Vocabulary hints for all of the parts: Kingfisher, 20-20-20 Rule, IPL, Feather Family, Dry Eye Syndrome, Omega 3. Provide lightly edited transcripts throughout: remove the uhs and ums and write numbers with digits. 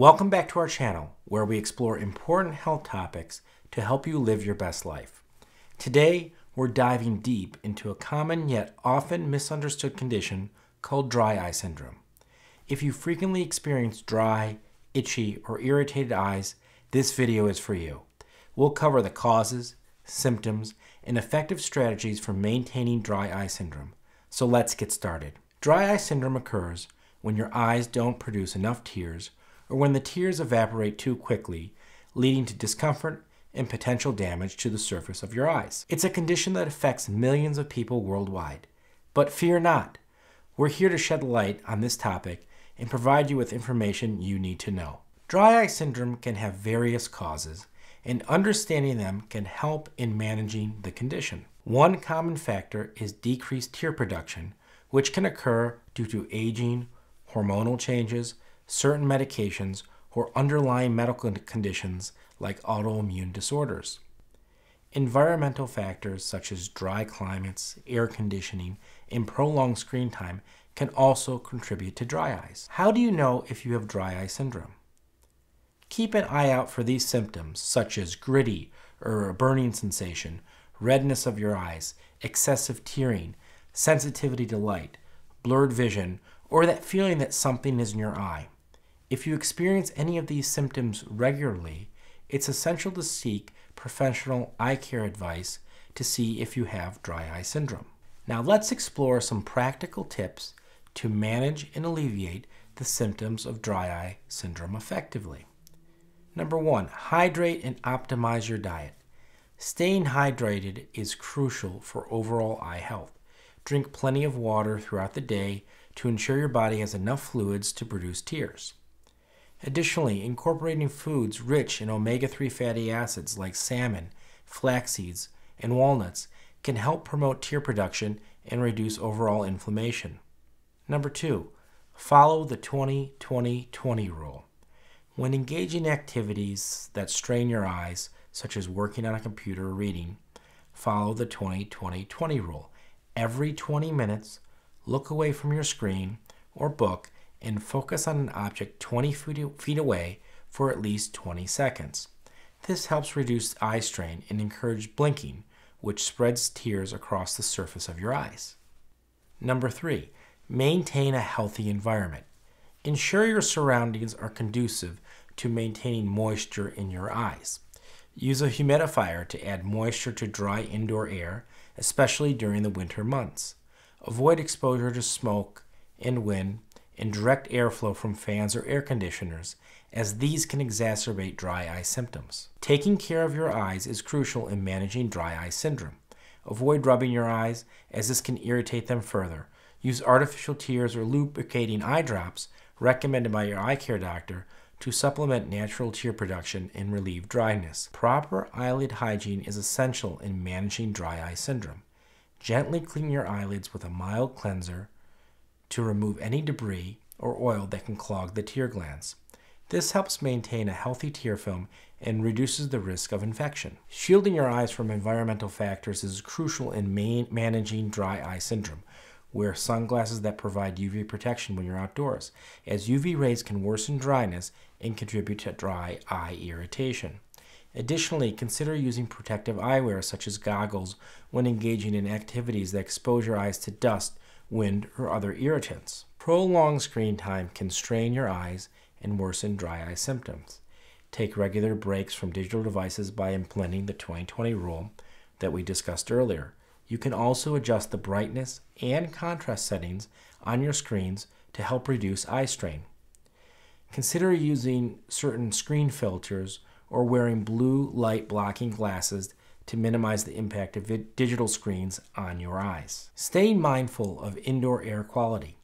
Welcome back to our channel, where we explore important health topics to help you live your best life. Today, we're diving deep into a common yet often misunderstood condition called dry eye syndrome. If you frequently experience dry, itchy, or irritated eyes, this video is for you. We'll cover the causes, symptoms, and effective strategies for maintaining dry eye syndrome. So let's get started. Dry eye syndrome occurs when your eyes don't produce enough tears or when the tears evaporate too quickly, leading to discomfort and potential damage to the surface of your eyes. It's a condition that affects millions of people worldwide. But fear not. We're here to shed light on this topic and provide you with information you need to know. Dry eye syndrome can have various causes, and understanding them can help in managing the condition. One common factor is decreased tear production, which can occur due to aging, hormonal changes, certain medications, or underlying medical conditions like autoimmune disorders. Environmental factors such as dry climates, air conditioning, and prolonged screen time can also contribute to dry eyes. How do you know if you have dry eye syndrome? Keep an eye out for these symptoms such as gritty or a burning sensation, redness of your eyes, excessive tearing, sensitivity to light, blurred vision, or that feeling that something is in your eye. If you experience any of these symptoms regularly, it's essential to seek professional eye care advice to see if you have dry eye syndrome. Now let's explore some practical tips to manage and alleviate the symptoms of dry eye syndrome effectively. Number one, hydrate and optimize your diet. Staying hydrated is crucial for overall eye health. Drink plenty of water throughout the day to ensure your body has enough fluids to produce tears. Additionally, incorporating foods rich in omega-3 fatty acids like salmon, flax seeds, and walnuts can help promote tear production and reduce overall inflammation. Number two, follow the 20-20-20 Rule. When engaging in activities that strain your eyes, such as working on a computer or reading, follow the 20-20-20 Rule. Every 20 minutes, look away from your screen or book and focus on an object 20 feet away for at least 20 seconds. This helps reduce eye strain and encourage blinking, which spreads tears across the surface of your eyes. Number three, maintain a healthy environment. Ensure your surroundings are conducive to maintaining moisture in your eyes. Use a humidifier to add moisture to dry indoor air, especially during the winter months. Avoid exposure to smoke and wind and direct airflow from fans or air conditioners, as these can exacerbate dry eye symptoms. Taking care of your eyes is crucial in managing dry eye syndrome. Avoid rubbing your eyes, as this can irritate them further. Use artificial tears or lubricating eye drops recommended by your eye care doctor to supplement natural tear production and relieve dryness. Proper eyelid hygiene is essential in managing dry eye syndrome. Gently clean your eyelids with a mild cleanser to remove any debris or oil that can clog the tear glands. This helps maintain a healthy tear film and reduces the risk of infection. Shielding your eyes from environmental factors is crucial in managing dry eye syndrome. Wear sunglasses that provide UV protection when you're outdoors, as UV rays can worsen dryness and contribute to dry eye irritation. Additionally, consider using protective eyewear such as goggles when engaging in activities that expose your eyes to dust, wind, or other irritants. Prolonged screen time can strain your eyes and worsen dry eye symptoms. Take regular breaks from digital devices by implementing the 20-20 Rule that we discussed earlier. You can also adjust the brightness and contrast settings on your screens to help reduce eye strain. Consider using certain screen filters or wearing blue light blocking glasses to minimize the impact of digital screens on your eyes. Staying mindful of indoor air quality.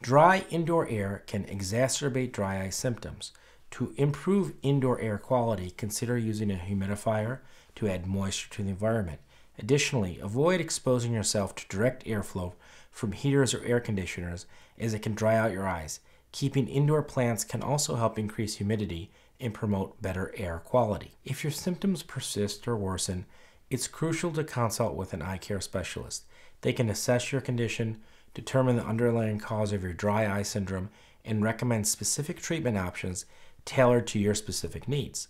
Dry indoor air can exacerbate dry eye symptoms. To improve indoor air quality, consider using a humidifier to add moisture to the environment. Additionally, avoid exposing yourself to direct airflow from heaters or air conditioners, as it can dry out your eyes. Keeping indoor plants can also help increase humidity and promote better air quality. If your symptoms persist or worsen, it's crucial to consult with an eye care specialist. They can assess your condition, determine the underlying cause of your dry eye syndrome, and recommend specific treatment options tailored to your specific needs.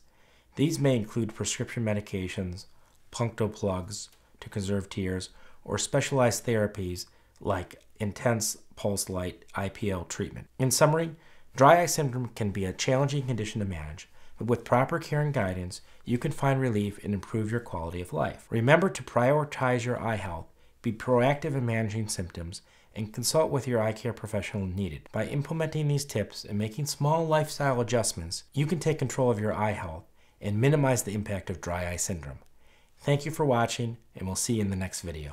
These may include prescription medications, puncto plugs to conserve tears, or specialized therapies like intense pulse light IPL treatment. In summary, dry eye syndrome can be a challenging condition to manage, but with proper care and guidance, you can find relief and improve your quality of life. Remember to prioritize your eye health, be proactive in managing symptoms, and consult with your eye care professional when needed. By implementing these tips and making small lifestyle adjustments, you can take control of your eye health and minimize the impact of dry eye syndrome. Thank you for watching, and we'll see you in the next video.